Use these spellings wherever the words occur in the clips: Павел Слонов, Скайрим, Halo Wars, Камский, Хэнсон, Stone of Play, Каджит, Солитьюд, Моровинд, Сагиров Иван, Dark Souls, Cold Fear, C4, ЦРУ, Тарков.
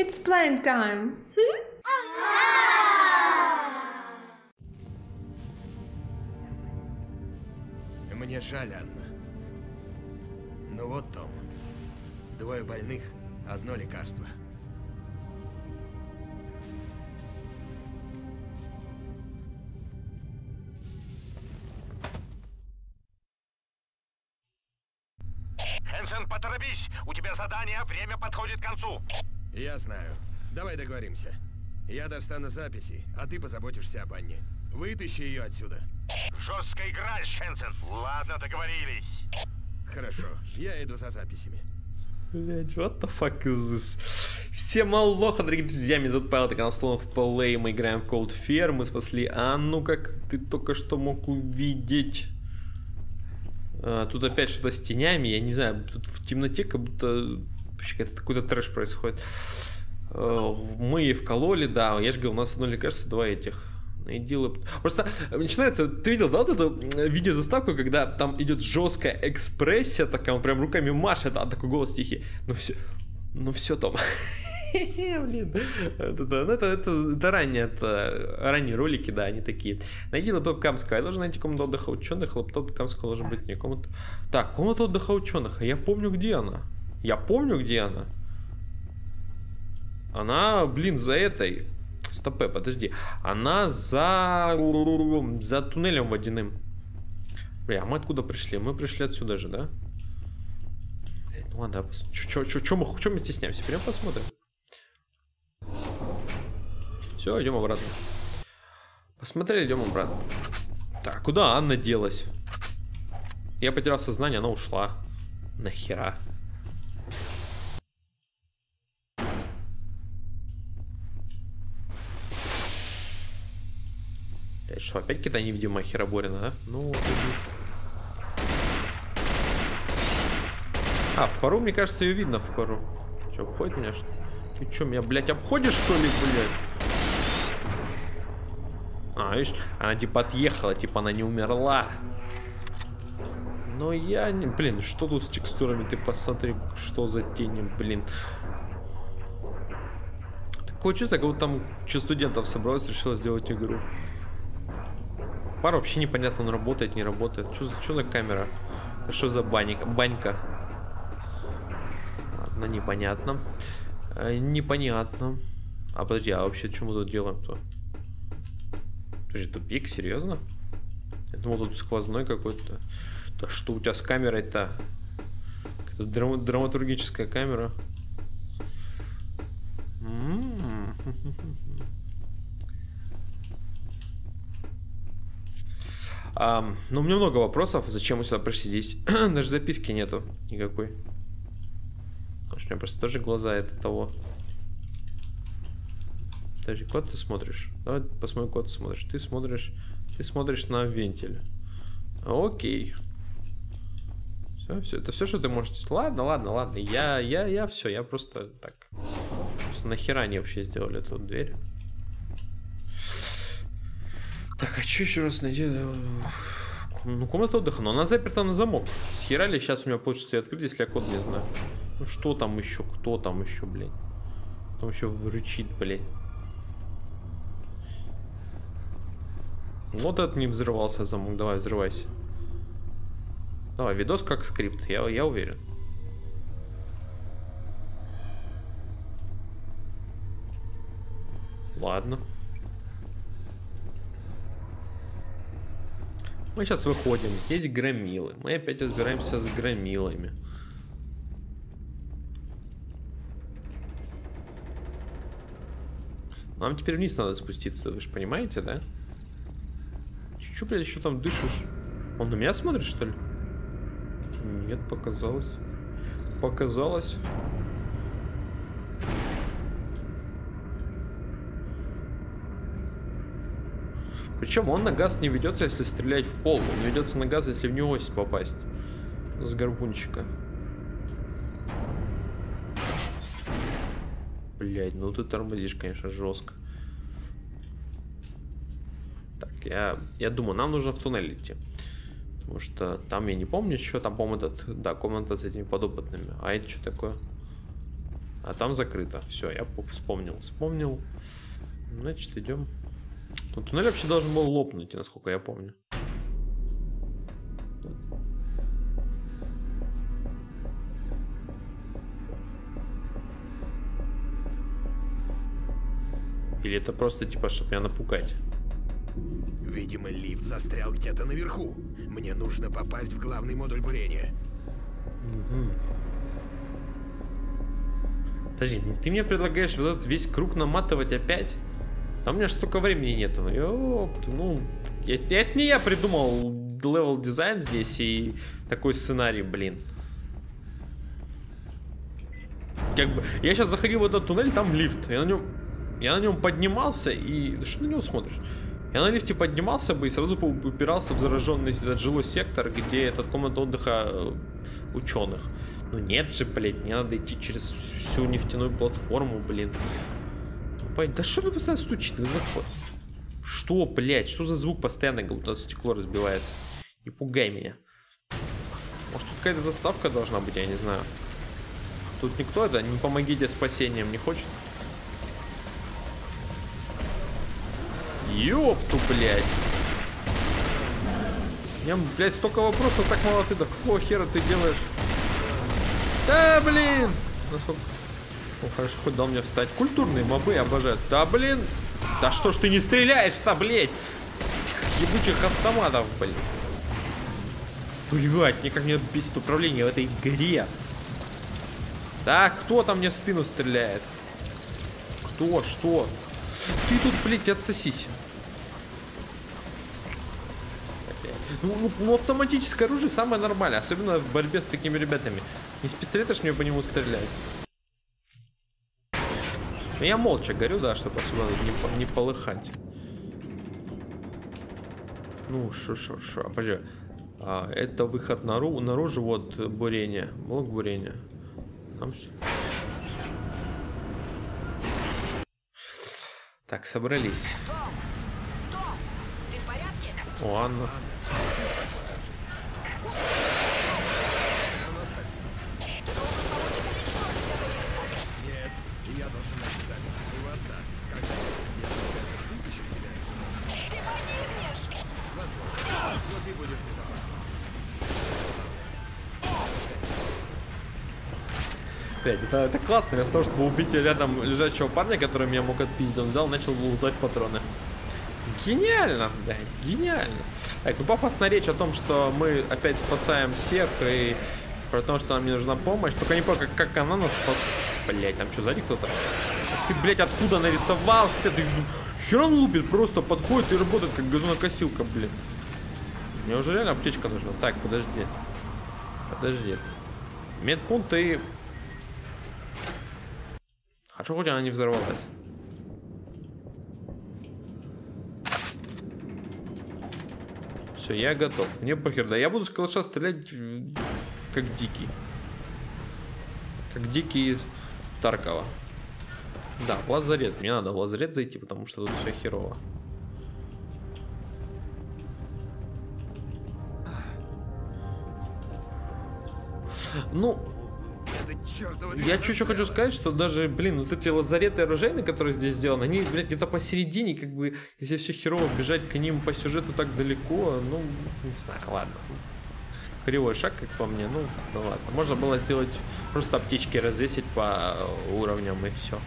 It's playing time. Мне жаль, Анна. Ну вот, Том. 2 больных, 1 лекарство. Хэнсон, поторопись! У тебя задание, время подходит к концу. Я знаю. Давай договоримся. Я достану записи, а ты позаботишься об Анне. Вытащи ее отсюда. Жесткая игра, Хэнсон. Ладно, договорились. Хорошо, я иду за записями. Блять, what the fuck is this? Всем алоха, дорогие друзья, меня зовут Павел, это канал Stone of Play, мы играем в Cold Fear, мы спасли Анну, как ты только что мог увидеть. Тут опять что-то с тенями, я не знаю, тут в темноте как будто какой-то трэш происходит. Мы ей вкололи, да, я же говорил, у нас одно лекарство, 2 этих. Просто начинается, ты видел, да, вот эту видеозаставку, когда там идет жесткая экспрессия, такая, он прям руками машет, а такой голос тихий. Ну все, Том. Блин, это ранние ролики, да, они такие. Найди лаптоп Камского, я должен найти комнату отдыха ученых, лаптоп Камского должен быть не комната. Так, комната отдыха ученых, а я помню, где она. Она, блин, за этой... Стопэ, подожди. Она за туннелем водяным. Бля, а мы откуда пришли? Мы пришли отсюда же, да? Ну ладно, чё мы стесняемся? Прям посмотрим. Все, идем обратно. Посмотрели, идем обратно. Так, куда Анна делась? Я потерял сознание, она ушла. Нахера? Что, опять какие-то невидимые хероборины, да? Ну, в пару, мне кажется, ее видно в пару. Че, обходит меня, что ли? Ты че, меня, блядь, обходишь, что ли, блядь? А, видишь, она типа отъехала, типа она не умерла. Но я не... Блин, что тут с текстурами? Ты посмотри, что за тени, блин. Такое чувство, как будто там часть студентов собралась, решила сделать игру. Пар вообще непонятно, он работает, не работает. Что за камера? Это что за банька? Ладно, непонятно. Непонятно. А подожди, а вообще что мы тут делаем-то? Подожди, тупик, серьезно? Я думал, тут сквозной какой-то. Да что у тебя с камерой-то? Это драматургическая камера. Ну, у меня много вопросов. Зачем мы сюда пришли здесь? Даже записки нету никакой. Потому что у меня просто тоже глаза это того. Подожди, куда ты смотришь? Давай посмотрим, куда ты смотришь. Ты смотришь на вентиль. Окей. Все, это все, что ты можешь здесь. Ладно. Я все, я просто так. Просто нахера они вообще сделали эту дверь? Так, а что еще раз найти? Ну, комната отдыха, но она заперта на замок. Схерали, сейчас у меня получится ее открыть, если я код не знаю. Ну, что там еще? Кто там еще, блядь? Там еще вручит, блядь. Вот этот не взрывался замок, давай, взрывайся. Давай, видос как скрипт, я уверен. Ладно. Мы сейчас выходим, здесь громилы. Мы опять разбираемся с громилами. Нам теперь вниз надо спуститься, вы же понимаете, да? Чуть-чуть, блядь, еще там дышишь. Он на меня смотрит, что ли? Нет, показалось. Показалось. Причем он на газ не ведется, если стрелять в пол. Он не ведется на газ, если в него ось попасть. С гарпунчика. Блять, ну ты тормозишь, конечно, жестко. Так, я думаю, нам нужно в туннель идти. Потому что там я не помню, что там, по-моему, этот... Да, комната с этими подопытными. А это что такое? А там закрыто. Все, я вспомнил. Значит, идем. Ну, туннель вообще должен был лопнуть, насколько я помню. Или это просто типа, чтобы меня напугать? Видимо, лифт застрял где-то наверху. Мне нужно попасть в главный модуль бурения. Угу. Подожди, ты мне предлагаешь вот этот весь круг наматывать опять? А у меня же столько времени нету. Ёпт, ну, это не я придумал левел дизайн здесь и такой сценарий, блин. Как бы, я сейчас заходил в этот туннель, там лифт. Я на нем поднимался и... Да что на него смотришь? Я на лифте поднимался бы и сразу упирался в зараженный этот жилой сектор, где этот комната отдыха ученых. Ну нет же, блядь, не надо идти через всю нефтяную платформу, блин. Да что ты постоянно стучит в заход? Что, блядь, что за звук постоянно, будто стекло разбивается? Не пугай меня. Может, тут какая-то заставка должна быть, я не знаю. Тут никто это, не помогите спасением, не хочет? Ёпту, блядь. Я, блядь, столько вопросов, так мало ты, да какого хера ты делаешь? Да, блин! Насколько... О, хорошо, хоть дал мне встать. Культурные мобы обожают. Да, блин! Да что ж ты не стреляешь-то, блядь? С ебучих автоматов, блядь. Блядь, никак не бесит управление в этой игре. Да, кто там мне в спину стреляет? Кто? Что? Ты тут, блядь, отсосись. Ну, автоматическое оружие самое нормальное. Особенно в борьбе с такими ребятами. Из пистолета ж мне по нему стрелять. Но я молча горю, да, чтобы особо не полыхать. Ну, шо. Подожди. А, это выход наружу, вот бурение. Блок бурения. Там все. Так, собрались. Том, ты в порядке? О, Анна. Нет, я должен обязательно сомневаться, когда я тебя. Ты погибнешь! Возможно, но ты будешь безопасен. Блядь, это классно, вместо того, чтобы убить рядом лежачего парня, который меня мог отпиздить, он взял, начал лутать патроны. Гениально, да, гениально. Так, ну пафосная речь о том, что мы опять спасаем всех и про то, что нам не нужна помощь. Только не понял, как она нас спас. Блять, там что, сзади кто-то? Ты, блять, откуда нарисовался? Ты херон лупит, просто подходит и работает, как газонокосилка, блин. Мне уже реально аптечка нужна. Так, подожди. Медпункт и... А что, хоть она не взорвалась? Все, я готов. Мне похер, да. Я буду с калаша стрелять как дикий. Как дикий из Таркова. Да, в лазарет. Мне надо в лазарет зайти, потому что тут все херово. Ну... Я чуть-чуть хочу сказать, что даже, блин, вот эти лазареты оружейные, которые здесь сделаны, они, блядь, где-то посередине, как бы, если все херово, бежать к ним по сюжету так далеко, ну, не знаю, ладно. Кривой шаг, как по мне, ну, да ладно. Можно было сделать, просто аптечки развесить по уровням и все.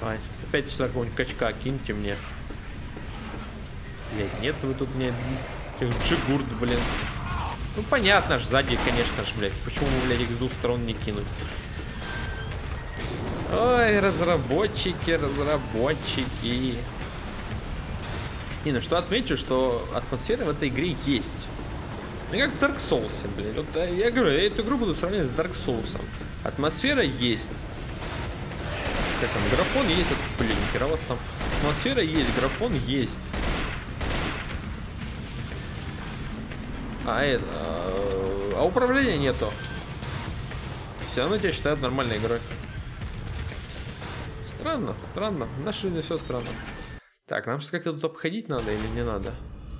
Давай, сейчас опять сюда какого-нибудь качка киньте мне. Блядь, нет, вы тут мне джигурд, блин. Ну понятно ж, сзади, конечно ж, блядь. Почему, блядь, их с двух сторон не кинуть? Ой, разработчики. Не, ну что отмечу, что атмосфера в этой игре есть. Ну как в Dark Souls, блядь. Вот, я говорю, я эту игру буду сравнивать с Dark Souls. Атмосфера есть. Как там, графон есть, блин, херово там. Атмосфера есть, графон есть. А управления нету. Все равно тебя считают нормальной игрой. Странно. В нашей жизни все странно. Так, нам сейчас как-то тут обходить надо или не надо?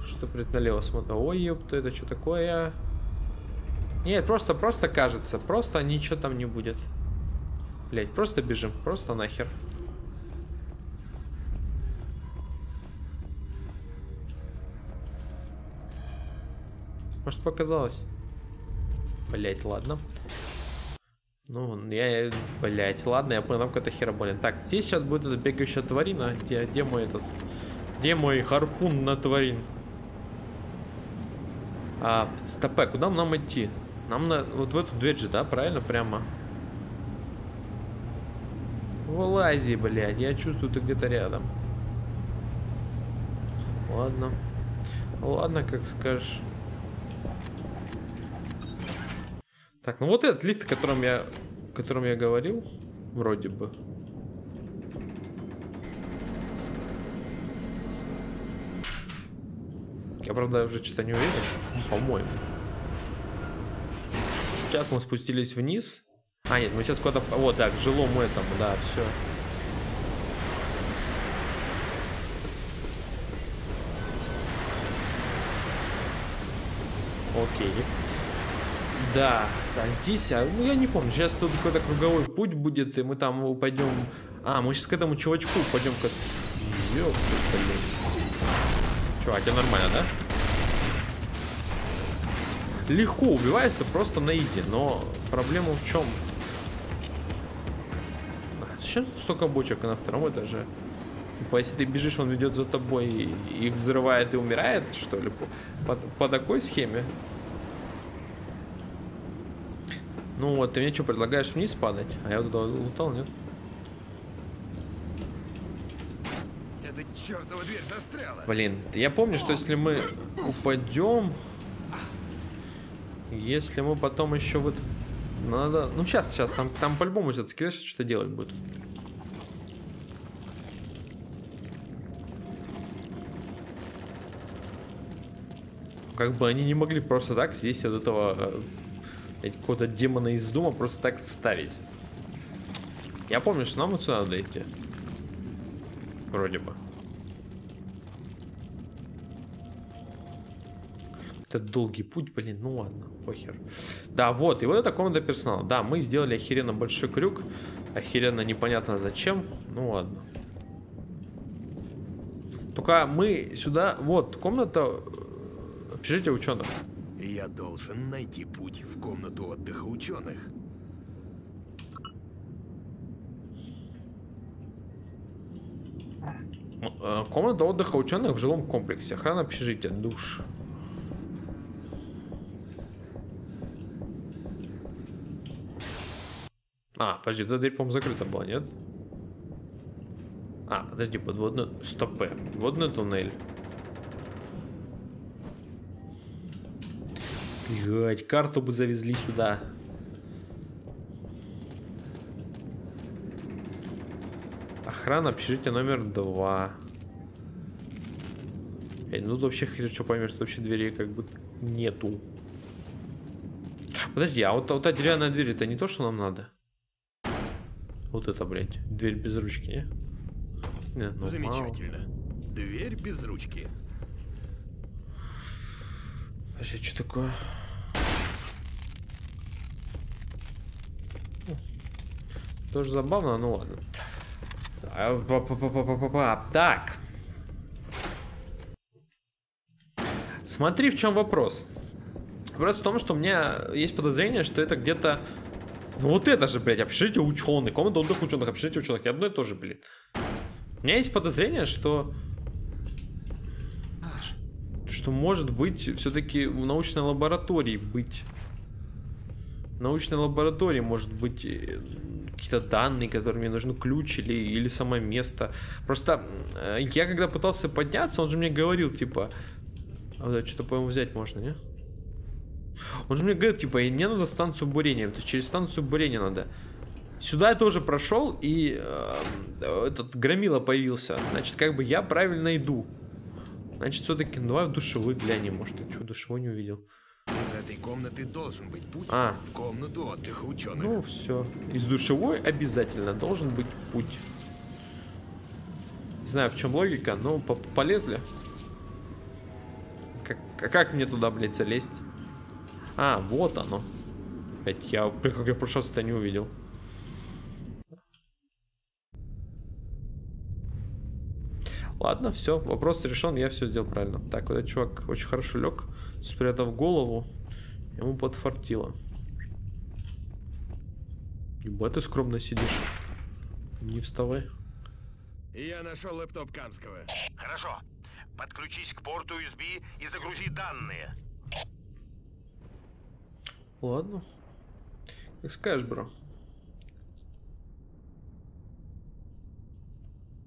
Что-то пред налево смотрю. Ой, ёпта, это что такое? Нет, просто кажется. Просто ничего там не будет. Блять, просто бежим, просто нахер. Может, показалось? Блять, ладно. Ну, я... Блять, ладно, я понял, нам какая-то хера болен. Так, здесь сейчас будет эта бегающая тварина. Где мой этот... Где мой харпун на тварин? А, стопэ, куда нам идти? Нам на... Вот в эту дверь же, да? Правильно? Прямо. Вылази, блядь. Я чувствую, ты где-то рядом. Ладно. Ладно, как скажешь. Так, ну вот этот лист, о котором я говорил, вроде бы. Я, правда, уже что-то не уверен. По-моему. Сейчас мы спустились вниз. А, нет, мы сейчас куда-то... Вот, да, к жилому этому, да, все. Окей. Да, да, здесь... Ну, я не помню, сейчас тут какой-то круговой путь будет, и мы там упадем... А, мы сейчас к этому чувачку упадем как... Ёпта, блин. Чувак, а тебе нормально, да? Легко убивается, просто на изи, но проблема в чем? Зачем тут столько бочек на втором этаже? Если ты бежишь, он идет за тобой и их взрывает и умирает, что ли? По такой схеме? Ну вот, ты мне что, предлагаешь вниз падать? А я вот туда лутал, нет? Эта чертова дверь застряла. Блин, я помню, что если мы упадем... Если мы потом еще вот... Надо... Ну, сейчас, там по-любому этот скреш что-то делать будет. Как бы они не могли просто так здесь от этого... Какого-то демона из дома просто так вставить. Я помню, что нам вот сюда надо идти. Вроде бы. Это долгий путь, блин, ну ладно, похер. Да, вот, и вот это комната персонала. Да, мы сделали охеренно большой крюк. Охеренно непонятно зачем. Ну ладно. Только мы сюда... Вот, комната... Общежитие ученых. Я должен найти путь в комнату отдыха ученых. Комната отдыха ученых в жилом комплексе. Охрана общежития. Душ. А, подожди, эта дверь, по-моему, закрыта была, нет? А, подожди, подводный... Стопэ. Подводный туннель. Блять, карту бы завезли сюда. Охрана общежития номер 2. Блять, ну тут вообще хрен что поймешь, что вообще дверей как бы нету. Подожди, а вот та деревянная дверь, это не то, что нам надо? Вот это, блядь, дверь без ручки, не? Ну, замечательно. Мало. Дверь без ручки. Вообще, что такое? Тоже забавно, ну ладно. Так. Смотри, в чем вопрос. Вопрос в том, что у меня есть подозрение, что это где-то... Ну вот это же, блядь, общежитие ученых, комната отдыха ученых, общежитие ученых, и одно и то же, блин. У меня есть подозрение, что... Что может быть, все-таки в научной лаборатории быть. В научной лаборатории может быть какие-то данные, которые мне нужны, ключ или само место. Просто я когда пытался подняться, он же мне говорил, типа... А, да, что-то, по-моему, взять можно, не? Он же мне говорит, типа, не надо станцию бурения, то есть через станцию бурения надо. Сюда я тоже прошел, и этот громила появился. Значит, как бы я правильно иду. Значит, все-таки, ну давай в душевую глянем, может, я что, душевой не увидел. Из этой комнаты должен быть путь в комнату отдыха ученых. Ну, все. Из душевой обязательно должен быть путь. Не знаю, в чем логика, но полезли. Как мне туда, блядь, залезть? А, вот оно. Блять, я в прошлый раз это не увидел. Ладно, все, вопрос решен, я все сделал правильно. Так, вот этот чувак очень хорошо лег, спрятав голову, ему подфартило. Еба, ты скромно сидишь. Не вставай. Я нашел лэптоп Камского. Хорошо. Подключись к порту USB и загрузи данные. Ладно. Как скажешь, бро.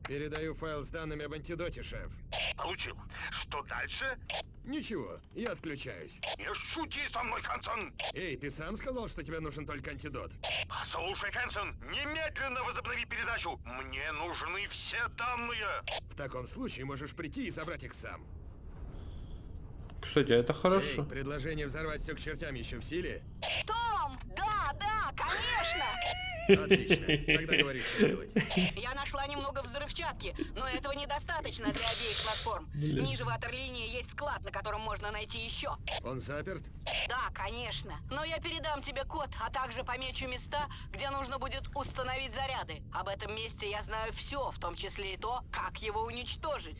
Передаю файл с данными об антидоте, шеф. Получил. Что дальше? Ничего, я отключаюсь. Не шути со мной, Хэнсон. Эй, ты сам сказал, что тебе нужен только антидот. Слушай, Хэнсон, немедленно возобнови передачу. Мне нужны все данные. В таком случае можешь прийти и забрать их сам. Кстати, это хорошо. Эй, предложение взорвать все к чертям еще в силе? Том, да, конечно. Отлично. Тогда говори, что делать. Я нашла немного взрывчатки, но этого недостаточно для обеих платформ. Ниже ватерлинии есть склад, на котором можно найти еще. Он заперт? Да, конечно. Но я передам тебе код, а также помечу места, где нужно будет установить заряды. Об этом месте я знаю все, в том числе и то, как его уничтожить.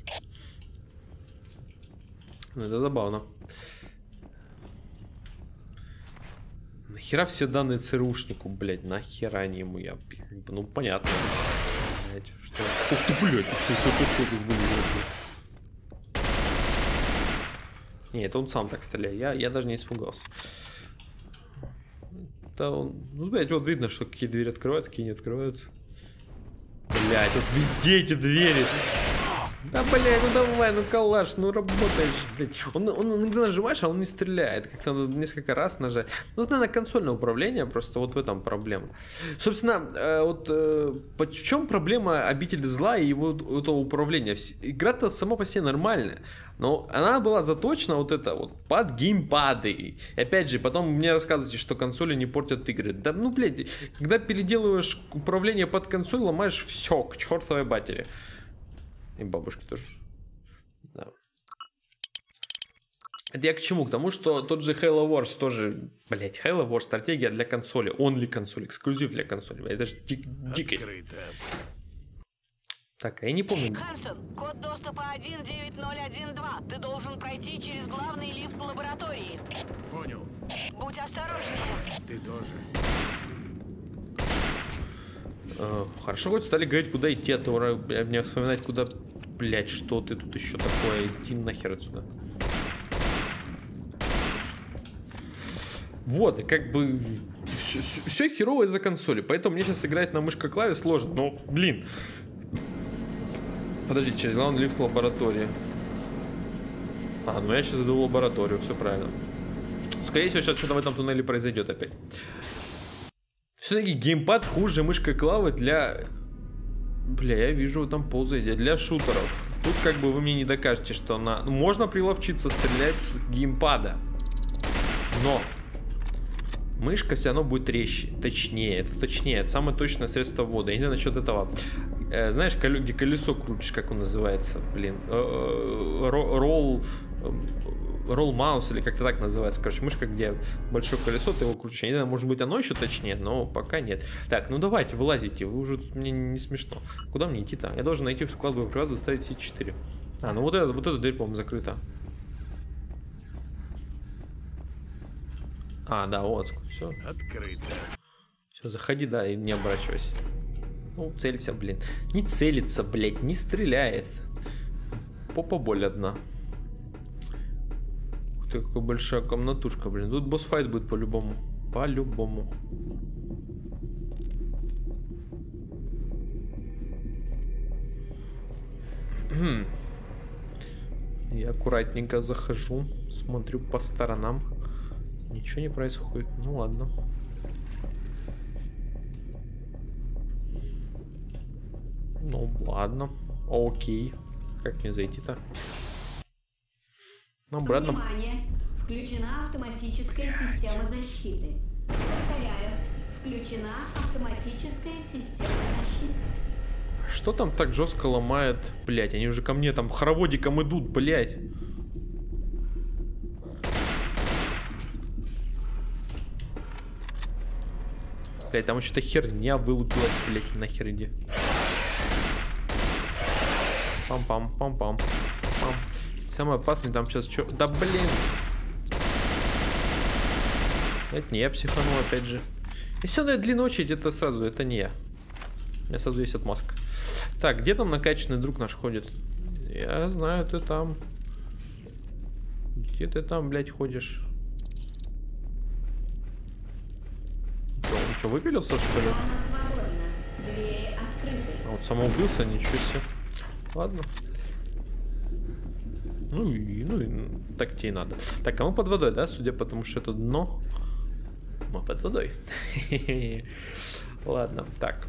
Это забавно. Нахера все данные ЦРУшнику, блядь, нахера они ему, я, ну понятно, блядь, что... Ух ты, блядь, Нет, это он сам так стреляет, я даже не испугался. Да он, ну, блядь, вот видно, что какие двери открываются, какие не открываются. Блядь, вот везде эти двери. Да, блядь, ну давай, ну калаш, ну работаешь, блядь. Он иногда нажимаешь, а он не стреляет. Как-то надо несколько раз нажать. Ну, это, наверное, консольное управление, просто вот в этом проблема. Собственно, вот в чем проблема обители зла и его этого управления? Игра-то сама по себе нормальная, но она была заточена вот это вот под геймпады. И опять же, потом мне рассказываете, что консоли не портят игры. Да ну, блядь, когда переделываешь управление под консоль, ломаешь все к чертовой батаре. И бабушки тоже. Да. Это я к чему? К тому, что тот же Halo Wars тоже... Блять, Halo Wars стратегия для консоли. Only консоль, эксклюзив для консоли. Это же дикость. Так, а я не помню. Хэнсон, код доступа 19012. Ты должен пройти через главный лифт лаборатории. Понял. Будь осторожнее. Ты тоже. Хорошо, хоть стали говорить, куда идти, а то мне вспоминать, куда... Блять, что ты тут еще такое? Иди нахер отсюда. Вот, и как бы... Все херово из-за консоли, поэтому мне сейчас играть на мышка-клаве сложно, но, блин. Подожди, через главный лифт в лаборатории. А, ну я сейчас иду в лабораторию, все правильно. Скорее всего, сейчас что-то в этом туннеле произойдет опять. Все-таки геймпад хуже мышкой клавы для... Бля, я вижу, там ползает. Для шутеров. Тут как бы вы мне не докажете, что она... Можно приловчиться стрелять с геймпада. Но... Мышка все равно будет резче. Точнее, это точнее. Это самое точное средство ввода. Я не знаю насчет этого. Знаешь, где колесо крутишь, как он называется? Блин. Ролл-маус или как-то так называется. Короче, мышка, где большое колесо, ты его крутишь. Не знаю, может быть, оно еще точнее, но пока нет. Так, ну давайте, вылазите. Вы уже мне не смешно. Куда мне идти-то? Я должен найти склад боеприпасов, доставить C4. А, ну вот эта дверь, по-моему, закрыта. А, да, вот, все. Открыто. Все, заходи, да, и не оборачивайся. Ну, целься, блин. Не целится, блядь, не стреляет. Попа боль одна. Какая большая комнатушка, блин. Тут босс-файт будет по-любому. По-любому. Я аккуратненько захожу. Смотрю по сторонам. Ничего не происходит. Ну ладно. Ну ладно. Окей. Как мне зайти-то? Обратно. Внимание! Включена автоматическая система защиты. Повторяю, включена автоматическая система защиты. Что там так жестко ломает? Блять, они уже ко мне там хороводиком идут, блять. Блять, там что-то херня вылупилась, блять, нахер иди. Пам-пам-пам-пам. Самое опасное там сейчас что? Да блин! Это не я психанул, опять же. Если он дает длинную очередь, это сразу, это не я. У меня сразу есть отмазка. Так, где там накачанный друг наш ходит? Я знаю, ты там. Где ты там, блядь, ходишь? Что, он что, выпилился, что ли? А вот самоубился, ничего себе. Ладно. Ну и так тебе и надо. Так, а мы под водой, да, судя по тому, что это дно. Мы под водой. Ладно, так.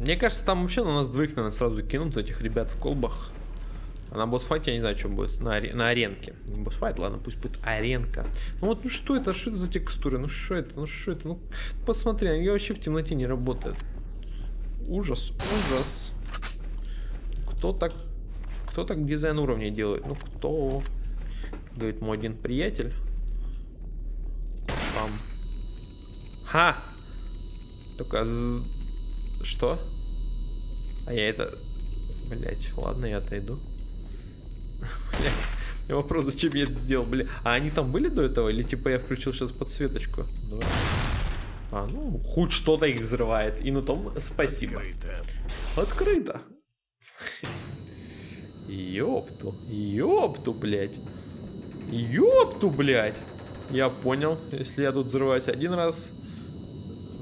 Мне кажется, там вообще на нас двоих, наверное, сразу кинут этих ребят в колбах. А на босс-файт я не знаю, что будет. На аренке. Не босс-файт, ладно, пусть будет аренка. Ну вот, ну что это? Что это за текстуры? Ну что это? Ну что это? Ну посмотри, они вообще в темноте не работают. Ужас, ужас. Кто так дизайн уровней делает? Ну кто? Говорит мой один приятель. Пам. Ха! Только... Что? А я это... Блять, ладно, я отойду. Блять, у меня вопрос, зачем я это сделал, блядь. А они там были до этого? Или типа я включил сейчас подсветочку? Давай. А, ну, хоть что-то их взрывает. И на том спасибо. Открыто. Ёпту, ёпту, блядь. Ёпту, блядь. Я понял, если я тут взрываюсь один раз,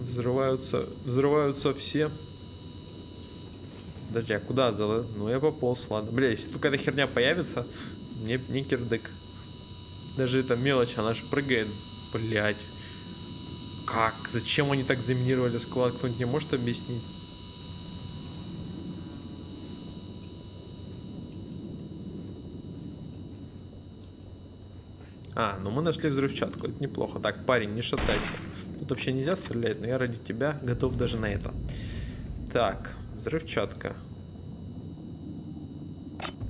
взрываются все. Подожди, а куда залез? Ну я пополз, ладно. Бля, если только эта херня появится, мне кирдык. Даже эта мелочь, она же прыгает. Блядь. Как? Зачем они так заминировали склад? Кто-нибудь не может объяснить? А, ну мы нашли взрывчатку, это неплохо. Так, парень, не шатайся. Тут вообще нельзя стрелять, но я ради тебя готов даже на это. Так, взрывчатка.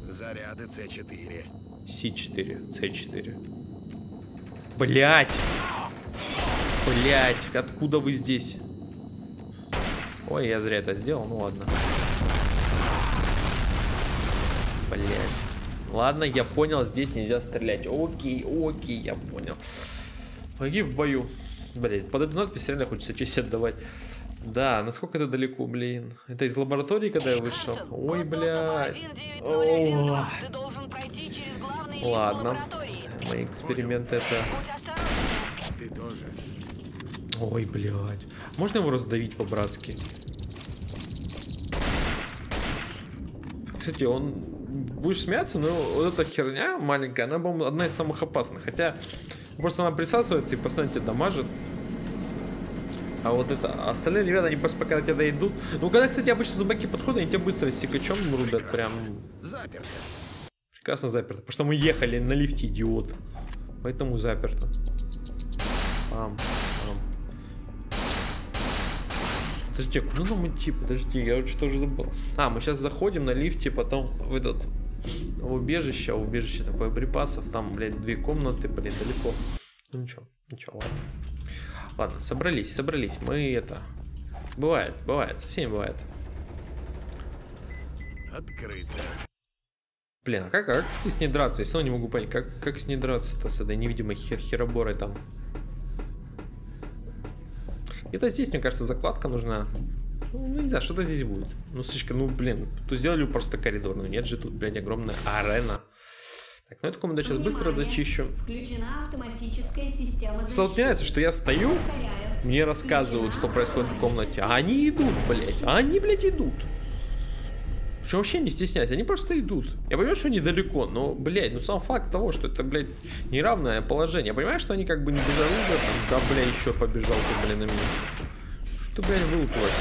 Заряды С4. С4, С4. Блять! Блять, откуда вы здесь? Ой, я зря это сделал, ну ладно. Блять. Ладно, я понял, здесь нельзя стрелять. Окей, окей, я понял. Погиб в бою. Блин, под эту надпись реально хочется честь отдавать. Да, насколько это далеко, блин. Это из лаборатории, когда я вышел. Ой, блядь. О. Ладно. Мои эксперименты это... Ой, блядь. Можно его раздавить по-братски? Кстати, он... Будешь смеяться, но вот эта херня маленькая, она, по-моему, одна из самых опасных. Хотя, просто она присасывается и постоянно тебя дамажит. А вот это, остальные ребята, они просто пока до тебя дойдут. Ну, когда, кстати, обычно зубаки подходят, они тебя быстро секачом рубят, прям... Заперто. Прекрасно заперто, потому что мы ехали на лифте, идиот. Поэтому заперто. Пам, пам. Подожди, куда нам идти? Подожди, я вот что-то уже забыл. А, мы сейчас заходим на лифте, потом в этот... В убежище, а убежище такое припасов. Там, блядь, две комнаты, блин, далеко. Ну ничего, ничего, ладно. Ладно, собрались, собрались. Мы это... Бывает, бывает, совсем бывает. Открыто. Блин, а как с ней драться? Я все равно не могу понять, как с ней драться-то, с этой невидимой хероборой там. Где-то здесь, мне кажется, закладка нужна. Ну, не знаю, что-то здесь будет. Ну, слишком, ну, блин, тут сделали просто коридор. Ну, нет же, тут, блядь, огромная арена. Так, ну, эту комнату сейчас быстро зачищу. Столкняется, что я стою, мне рассказывают, что происходит в комнате. А они идут, блядь. А они, блядь, идут. Причем вообще не стесняюсь, они просто идут. Я понимаю, что они далеко, но, блядь, ну, сам факт того, что это, блядь, неравное положение. Я понимаю, что они как бы не бежали, да, блядь, еще побежал ты, блин, на меня. Что ты, блядь, вылупилась?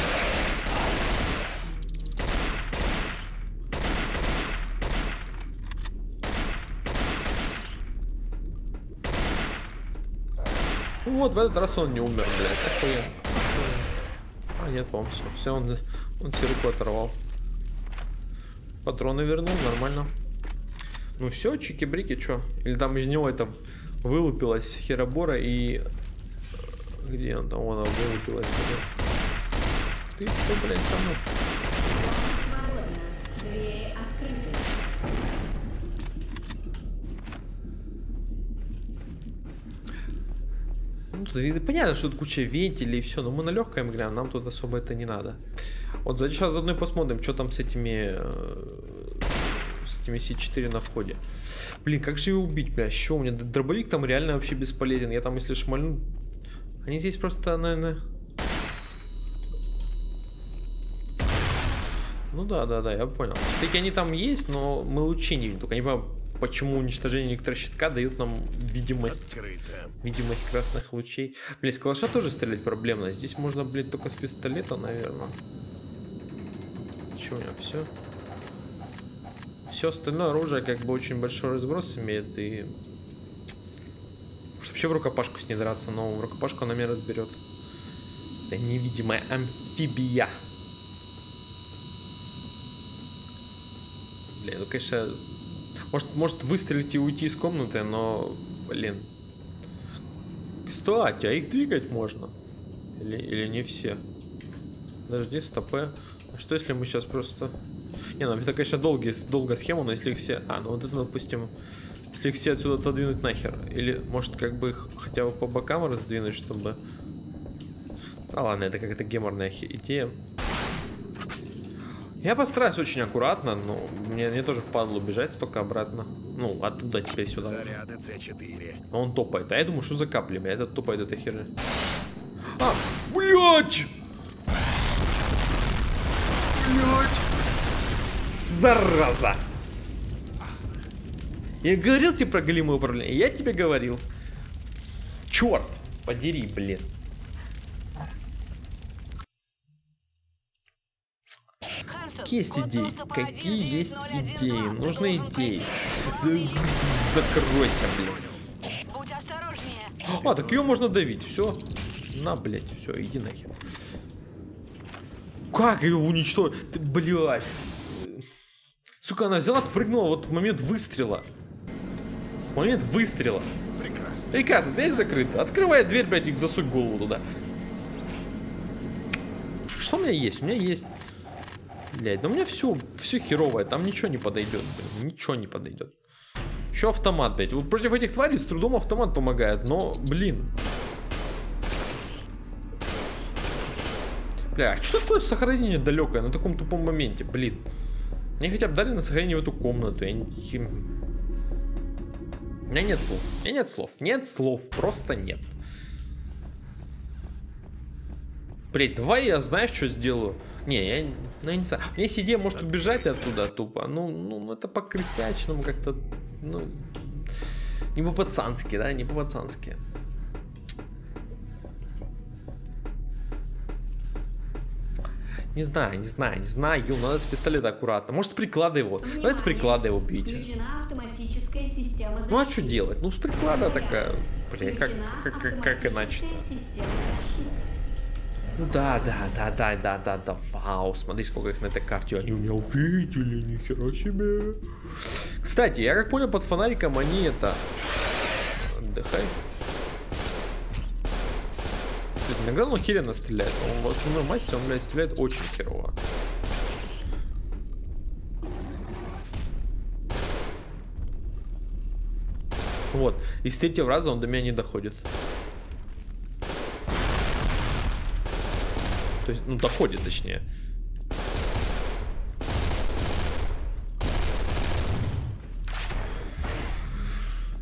Ну вот, в этот раз он не умер, блядь. Охуенно. А, нет, по-моему, все. Все, он всю руку оторвал. Патроны вернул, нормально. Ну все, чики-брики, чё? Или там из него это вылупилась херобора и... Где он там? Вон она вылупилась. Ты что, блядь, там? двери открыты. Ну, тут понятно, что тут куча вентилей и все, но мы на легком играем, нам тут особо это не надо. Вот сейчас заодно и посмотрим, что там с этими С4 на входе. Блин, как же его убить, бля, еще у меня дробовик там реально вообще бесполезен. Я там, если шмальну... Они здесь просто, наверное... Ну да, я понял. Такие они там есть, но мы лучи не видим. Только не понимаю, почему уничтожение электрощитка дает нам видимость. Открыто. Видимость красных лучей. Блин, с калаша тоже стрелять проблемно. Здесь можно, блин, только с пистолета, наверное. Че у меня, все? Все остальное оружие как бы очень большой разброс имеет и... Может вообще в рукопашку с ней драться, но в рукопашку она меня разберет. Это невидимая амфибия. Блин, ну конечно... Может выстрелить и уйти из комнаты, но... Блин. Кстати, а их двигать можно? Или не все? Подожди, стопэ. А что если мы сейчас просто... Не, ну это, конечно, долгая схема, но если их все... А, ну вот это, допустим, если их все отсюда отодвинуть нахер. Или, может, как бы их хотя бы по бокам раздвинуть, чтобы... А ладно, это какая-то геморная идея. Я постараюсь очень аккуратно, но мне тоже впадло бежать столько обратно. Ну, оттуда теперь сюда. Заряды C4. Он топает. А я думаю, что за капли, а этот топает этой херни. А, блядь! Блядь! Зараза! Я говорил тебе про голимое управление, я тебе говорил. Черт, подери, блин. Есть идеи? Какие есть идеи? Нужны идеи. Закройся, блин. А, так ее можно давить, все. На, блядь, все, иди нахер. Как ее уничтожить? Ты, блядь. Сука, она взяла, прыгнула вот в момент выстрела. В момент выстрела. Прекрасно. Прекрасно, дверь закрыта. Открывай дверь, блядь, и засунь голову туда. Что у меня есть? У меня есть... Блядь, да у меня все херовое, там ничего не подойдет, блин, ничего не подойдет. Еще автомат, блядь, вот против этих тварей с трудом автомат помогает, но, блин. Бля, что такое сохранение далекое на таком тупом моменте, блин. Мне хотя бы дали на сохранение в эту комнату, я не... У меня нет слов, нет слов, просто нет. Блять, давай я, знаешь, что сделаю? Не, я не знаю. У меня есть идея, может, убежать оттуда тупо. Ну это по-крысячному как-то. Ну, не по-пацански, да, не по-пацански. Не знаю. Надо с пистолета аккуратно. Может, с приклада его. Давай с приклада его бить. Ну, а что делать? Ну, с приклада такая. Бля, как иначе? Ну да, вау, смотри, сколько их на этой карте, они у меня увидели, нихера себе. Кстати, я как понял, под фонариком они это... Отдыхай. Иногда он херенно стреляет, он в основной массе, он, блядь, стреляет очень херово. Вот, и с третьего раза он до меня не доходит. То есть, ну, доходит, точнее.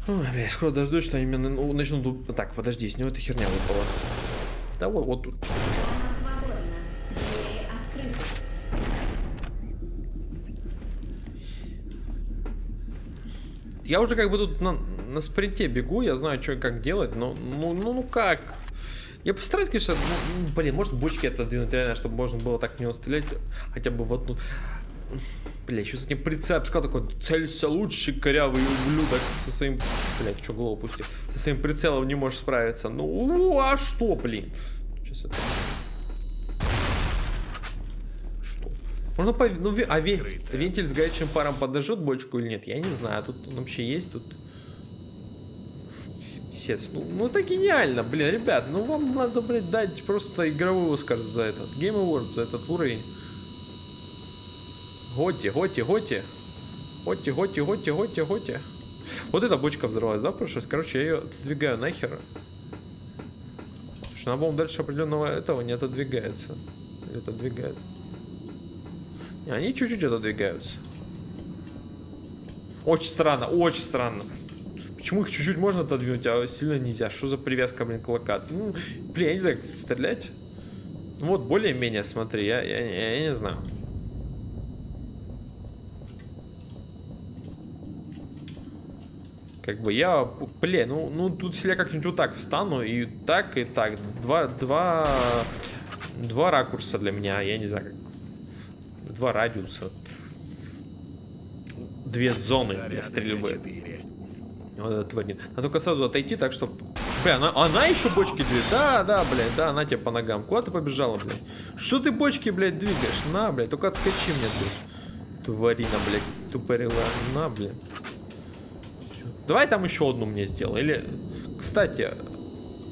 Ой, бля, скоро дождусь, что они меня начнут... Так, подожди, с него эта херня выпала. Да вот тут. Я уже как бы тут на спринте бегу, я знаю, что и как делать, но... Ну как... Я постараюсь, конечно, ну, блин, может бочки отодвинуть реально, чтобы можно было так в него стрелять, хотя бы вот, ну, бля, еще с этим прицеп, сказал такой, целься лучше, корявый ублюдок, со своим, бля, что голову пусти, со своим прицелом не можешь справиться, ну, а что, блин, сейчас это... Что? Можно по, ну, а вентиль с горячим паром подожжет бочку или нет, я не знаю, тут он вообще есть, тут... Ну это гениально, блин, ребят, ну вам надо, блядь, дать просто игровой Оскар за этот Game Awards, за этот уровень. Готи. Вот эта бочка взорвалась, да, в прошлый раз? Короче, я ее отодвигаю нахер. Потому что она, по-моему, дальше определенного этого не отодвигается. Или отодвигает. Не, они чуть-чуть отодвигаются. Очень странно, очень странно. Почему их чуть-чуть можно отодвинуть, а сильно нельзя? Что за привязка, блин, к локации? Ну, блин, я не знаю, как тут стрелять. Ну вот, более-менее, смотри, я не знаю. Как бы я, блин, ну тут если я как-нибудь вот так встану, и так, два ракурса для меня, я не знаю, как, два радиуса, две зоны для стрельбы. Вот это тварь. А только сразу отойти так, чтобы... Бля, она еще бочки двигает? Да, блядь, да, она тебе по ногам. Куда ты побежала, блядь? Что ты бочки, блядь, двигаешь? На, блядь, только отскочи мне, блядь. Тварина, блядь, тупорила. На, блядь. Давай там еще одну мне сделай. Или, кстати,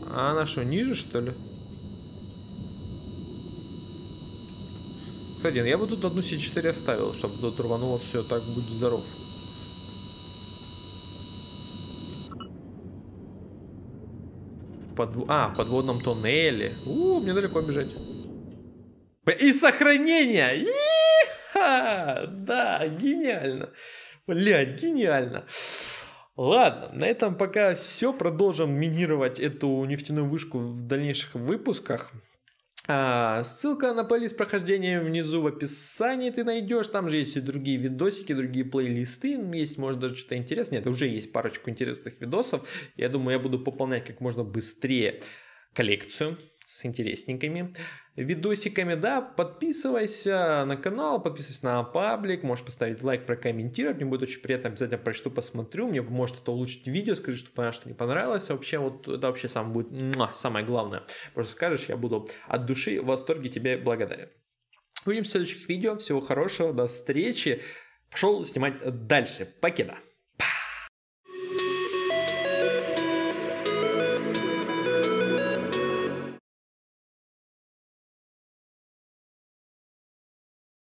а она что, ниже, что ли? Кстати, я бы тут одну C4 оставил, чтобы тут рвануло все, так, будь здоров. В подводном тоннеле. Мне далеко бежать. И сохранение! И-ха! Да, гениально. Блядь, гениально. Ладно, на этом пока все. Продолжим минировать эту нефтяную вышку в дальнейших выпусках. Ссылка на плейлист прохождения внизу в описании ты найдешь. Там же есть и другие видосики, другие плейлисты. Есть, может, даже что-то интересное. Нет, уже есть парочку интересных видосов. Я думаю, я буду пополнять как можно быстрее коллекцию с интересненькими видосиками. Да, подписывайся на канал, подписывайся на паблик, можешь поставить лайк, прокомментировать, мне будет очень приятно, обязательно прочту, посмотрю, мне поможет это улучшить видео, скажи, что понравилось, что не понравилось, вообще, вот это вообще сам будет самое главное, просто скажешь, я буду от души в восторге, тебе благодарен. Увидимся в следующих видео, всего хорошего, до встречи, пошел снимать дальше, покеда!